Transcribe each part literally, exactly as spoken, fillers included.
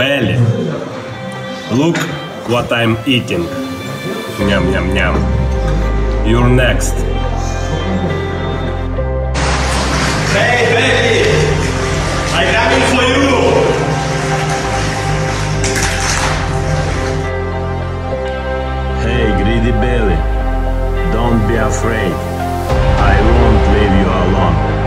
belly. Look what I'm eating. Nyam, nyam, nyam. You're next. Hey, belly! I'm coming for you! Hey, greedy belly. Don't be afraid. I won't leave you alone.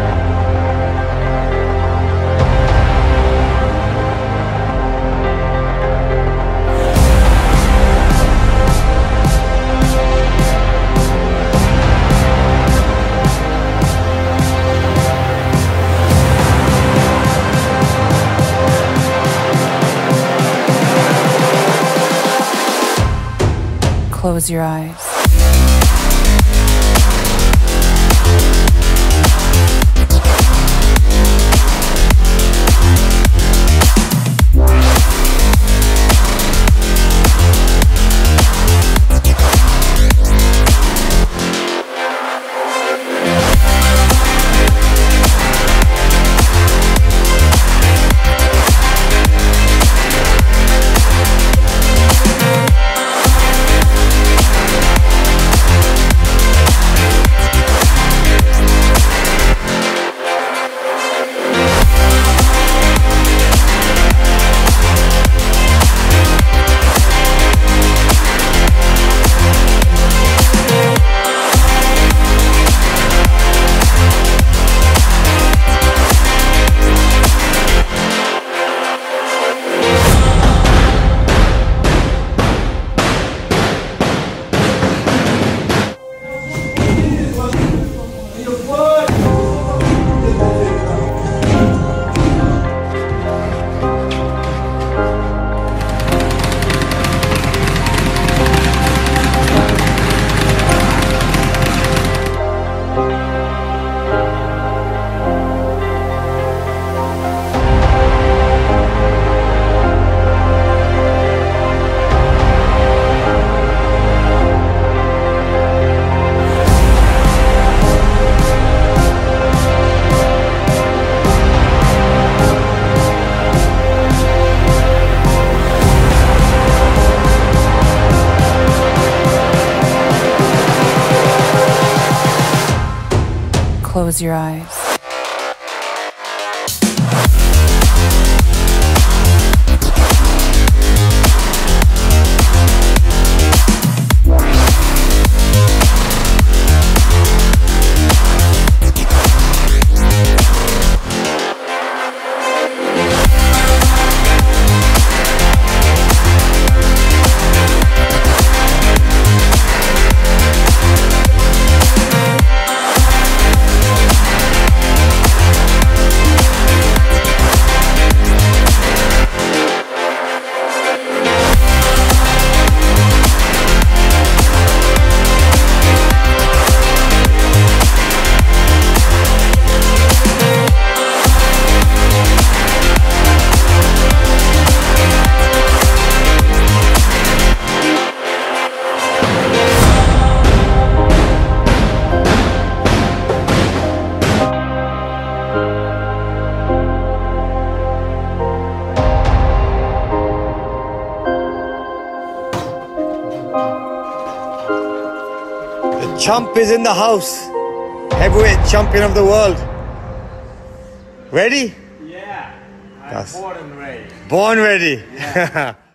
Close your eyes. Close your eyes. Chump is in the house. Heavyweight champion of the world. Ready? Yeah. I'm That's born ready. Born ready. Yeah.